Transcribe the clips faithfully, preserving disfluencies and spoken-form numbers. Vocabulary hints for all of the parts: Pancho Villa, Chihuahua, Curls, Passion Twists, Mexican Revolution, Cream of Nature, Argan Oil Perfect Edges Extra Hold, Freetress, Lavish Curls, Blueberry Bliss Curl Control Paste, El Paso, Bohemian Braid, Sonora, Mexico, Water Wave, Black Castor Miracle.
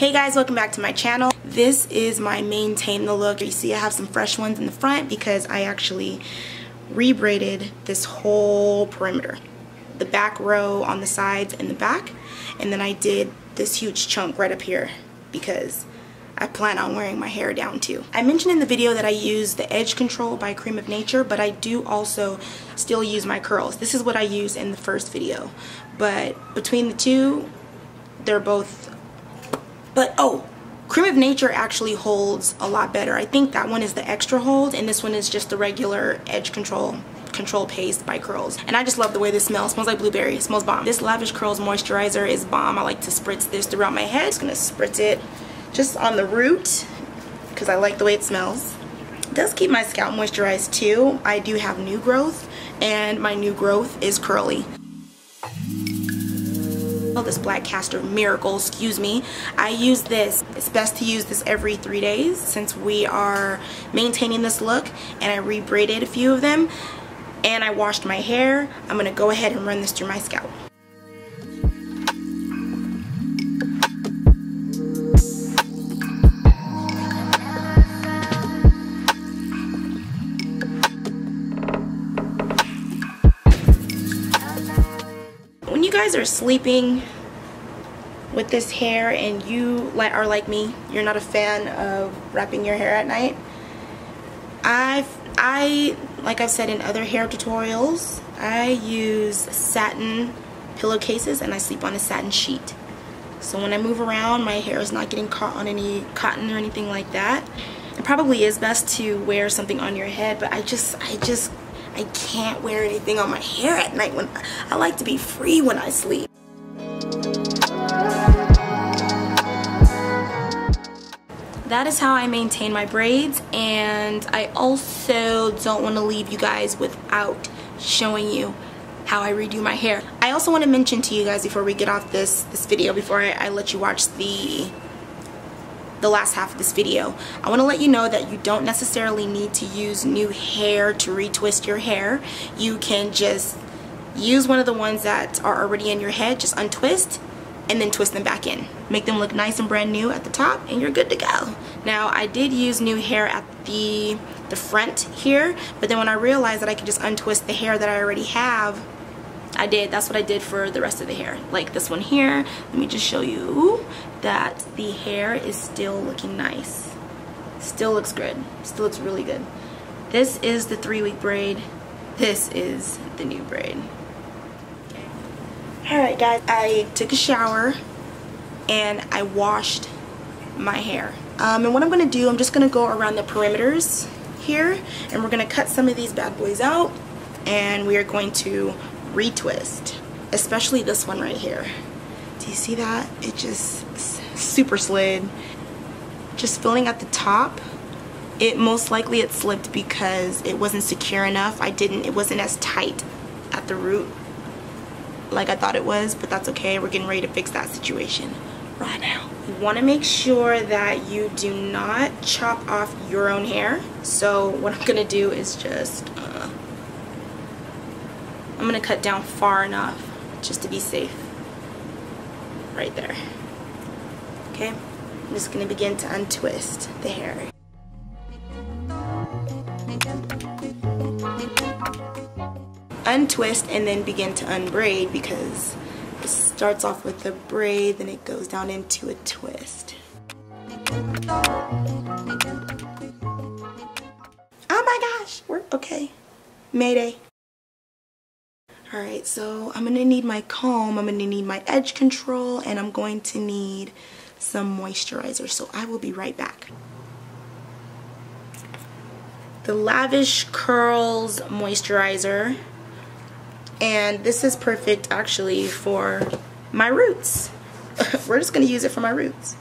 Hey guys, welcome back to my channel. This is my maintain the look. You see I have some fresh ones in the front because I actually rebraided this whole perimeter. The back row on the sides and the back, and then I did this huge chunk right up here because I plan on wearing my hair down too. I mentioned in the video that I use the Edge Control by Cream of Nature, but I do also still use my curls. This is what I used in the first video, but between the two, they're both, but oh, Cream of Nature actually holds a lot better. I think that one is the extra hold, and this one is just the regular Edge Control. Control Paste by Curls, and I just love the way this smells. It smells like blueberry. It smells bomb. This Lavish Curls moisturizer is bomb. I like to spritz this throughout my head. I'm just gonna spritz it just on the root because I like the way it smells. It does keep my scalp moisturized too. I do have new growth, and my new growth is curly. This Black Castor Miracle, excuse me. I use this. It's best to use this every three days since we are maintaining this look, and I re-braided a few of them. And I washed my hair. I'm gonna go ahead and run this through my scalp. When you guys are sleeping with this hair and you are like me, you're not a fan of wrapping your hair at night, I've I, like I've said in other hair tutorials, I use satin pillowcases and I sleep on a satin sheet. So when I move around, my hair is not getting caught on any cotton or anything like that. It probably is best to wear something on your head, but I just, I just, I can't wear anything on my hair at night. When I like to be free when I sleep. That is how I maintain my braids, and I also don't want to leave you guys without showing you how I redo my hair. I also want to mention to you guys before we get off this this video, before I, I let you watch the the last half of this video, I want to let you know that you don't necessarily need to use new hair to retwist your hair. You can just use one of the ones that are already in your head, just untwist and then twist them back in. Make them look nice and brand new at the top, and you're good to go. Now, I did use new hair at the, the front here, but then when I realized that I could just untwist the hair that I already have, I did. That's what I did for the rest of the hair. Like this one here, let me just show you that the hair is still looking nice. Still looks good. Still looks really good. This is the three-week braid. This is the new braid. Alright guys, I took a shower and I washed my hair. Um, and what I'm going to do, I'm just going to go around the perimeters here, and we're going to cut some of these bad boys out, and we are going to retwist, especially this one right here. Do you see that? It just super slid. Just filling at the top. It most likely it slipped because it wasn't secure enough. I didn't, it wasn't as tight at the root like I thought it was, but that's okay. We're getting ready to fix that situation right now. You want to make sure that you do not chop off your own hair. So what I'm gonna do is just uh, I'm gonna cut down far enough just to be safe right there. Okay, I'm just gonna begin to untwist the hair. Untwist and then begin to unbraid, because it starts off with a braid, then it goes down into a twist. Oh my gosh, we're okay. Mayday. Alright, so I'm gonna need my comb, I'm gonna need my edge control, and I'm going to need some moisturizer, so I will be right back. The Lavish Curls moisturizer. And this is perfect actually for my roots. We're just going to use it for my roots.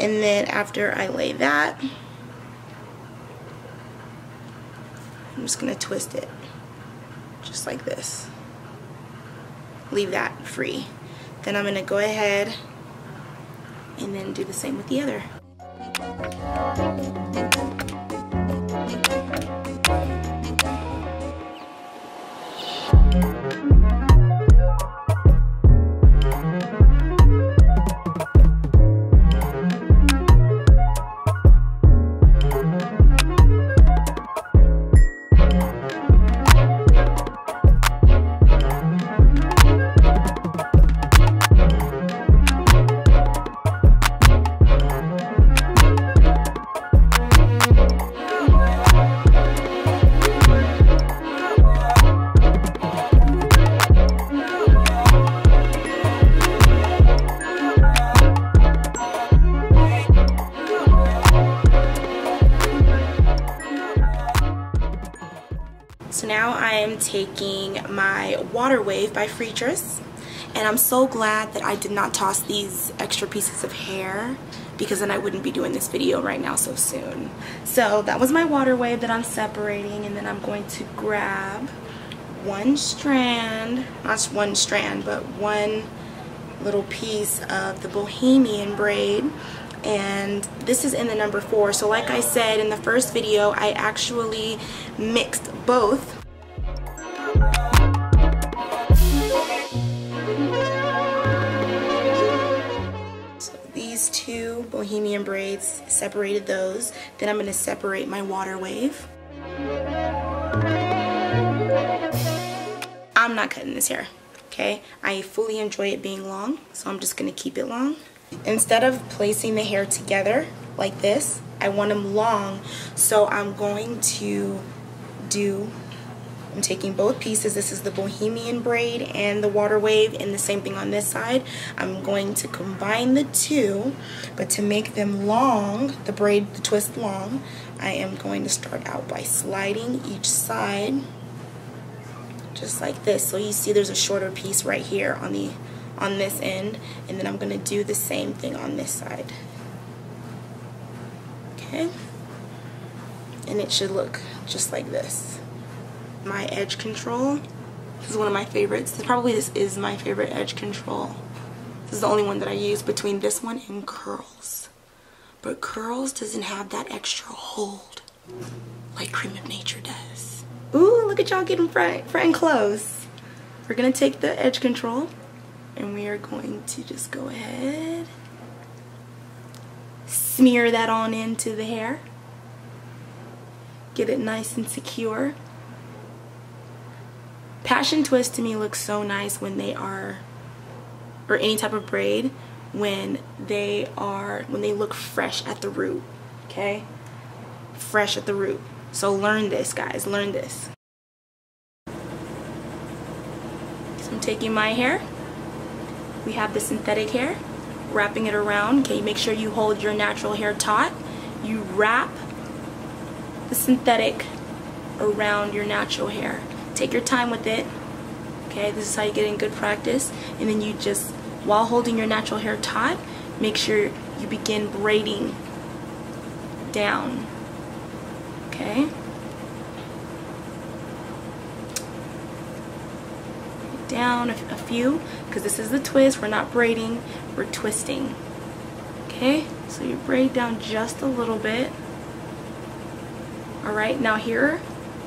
And then after I lay that, I'm just going to twist it just like this. Leave that free. Then I'm going to go ahead and then do the same with the other. I'm taking my Water Wave by Freetress, and I'm so glad that I did not toss these extra pieces of hair, because then I wouldn't be doing this video right now so soon. So that was my Water Wave that I'm separating, and then I'm going to grab one strand, not one strand, but one little piece of the Bohemian braid, and this is in the number four. So like I said in the first video, I actually mixed both. Two Bohemian braids, separated those. Then I'm going to separate my Water Wave. I'm not cutting this hair, okay? I fully enjoy it being long, so I'm just going to keep it long. Instead of placing the hair together like this, I want them long, so I'm going to do, I'm taking both pieces. This is the Bohemian braid and the Water Wave, and the same thing on this side. I'm going to combine the two, but to make them long, the braid, the twist long, I am going to start out by sliding each side just like this. So you see there's a shorter piece right here on the on this end, and then I'm going to do the same thing on this side. Okay? And it should look just like this. My edge control, this is one of my favorites. This, probably this is my favorite edge control. This is the only one that I use between this one and Curls. But Curls doesn't have that extra hold like Cream of Nature does. Ooh, look at y'all getting front, front and close. We're gonna take the edge control, and we are going to just go ahead, smear that on into the hair, get it nice and secure. Passion twists to me look so nice when they are, or any type of braid, when they are, when they look fresh at the root, okay? Fresh at the root. So learn this, guys, learn this. So I'm taking my hair. We have the synthetic hair, wrapping it around, okay? Make sure you hold your natural hair taut. You wrap the synthetic around your natural hair. Take your time with it, okay? This is how you get in good practice. And then you just, while holding your natural hair taut, make sure you begin braiding down, okay? Down a, a few, because this is the twist. We're not braiding, we're twisting, okay? So you braid down just a little bit. All right, now here,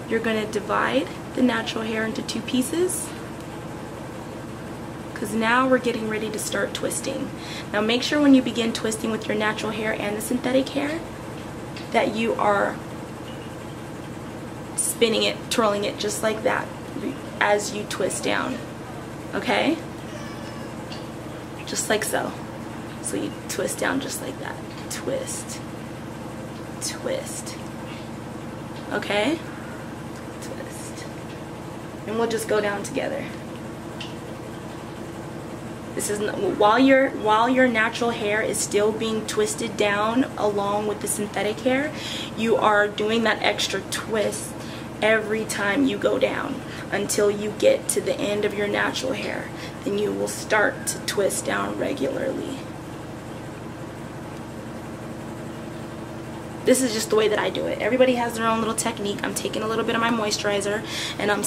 you're gonna divide the natural hair into two pieces, because now we're getting ready to start twisting. Now make sure when you begin twisting with your natural hair and the synthetic hair that you are spinning it, twirling it just like that as you twist down, okay? Just like so. So you twist down just like that. Twist, twist, okay? And we'll just go down together. This is while your while your natural hair is still being twisted down along with the synthetic hair, you are doing that extra twist every time you go down until you get to the end of your natural hair. Then you will start to twist down regularly. This is just the way that I do it. Everybody has their own little technique. I'm taking a little bit of my moisturizer, and I'm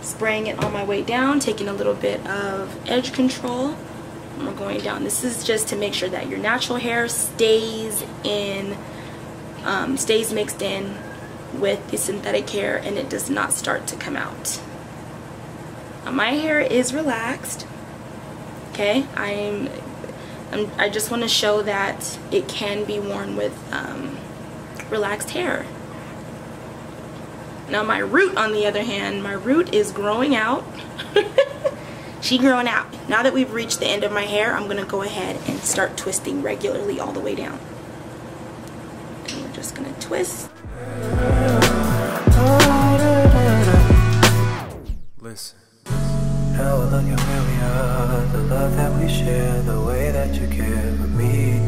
spraying it on my way down, taking a little bit of edge control, and we're going down. This is just to make sure that your natural hair stays in, um, stays mixed in with the synthetic hair, and it does not start to come out. Now my hair is relaxed, okay? I'm, I'm I just want to show that it can be worn with um, relaxed hair. Now my root, on the other hand, my root is growing out. She's growing out. Now that we've reached the end of my hair, I'm going to go ahead and start twisting regularly all the way down. And we're just going to twist. Listen. Now look at where we are, the love that we share, the way that you care for me.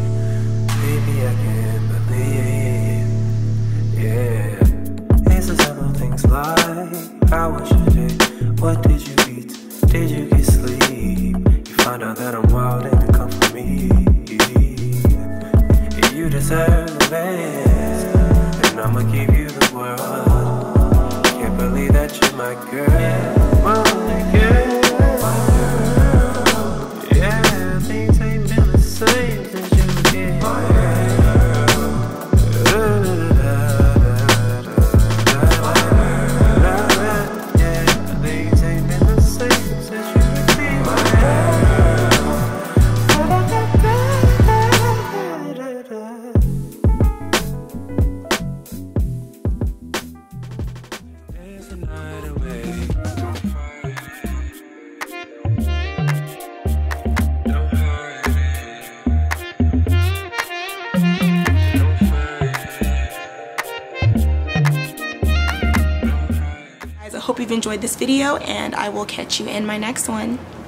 Baby, I can't believe, yeah. Things like I watched your day. What did you eat? Did you get sleep? You find out that I'm wild and you come for me. You deserve the best, and I'ma give you the world. Can't believe that you're my girl, my only girl. Hope you've enjoyed this video, and I will catch you in my next one.